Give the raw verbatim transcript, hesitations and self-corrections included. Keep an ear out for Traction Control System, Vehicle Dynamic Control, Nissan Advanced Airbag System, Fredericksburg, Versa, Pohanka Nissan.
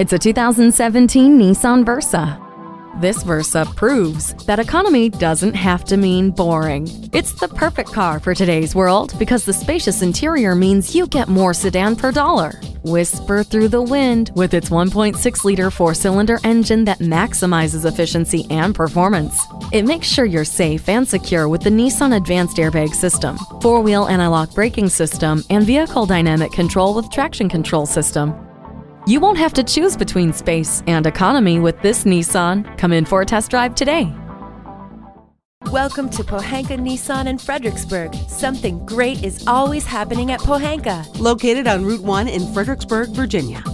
It's a two thousand seventeen Nissan Versa. This Versa proves that economy doesn't have to mean boring. It's the perfect car for today's world because the spacious interior means you get more sedan per dollar. Whisper through the wind with its one point six liter four-cylinder engine that maximizes efficiency and performance. It makes sure you're safe and secure with the Nissan Advanced Airbag System, four-wheel anti-lock braking system, and Vehicle Dynamic Control with Traction Control System. You won't have to choose between space and economy with this Nissan. Come in for a test drive today. Welcome to Pohanka Nissan in Fredericksburg. Something great is always happening at Pohanka. Located on Route one in Fredericksburg, Virginia.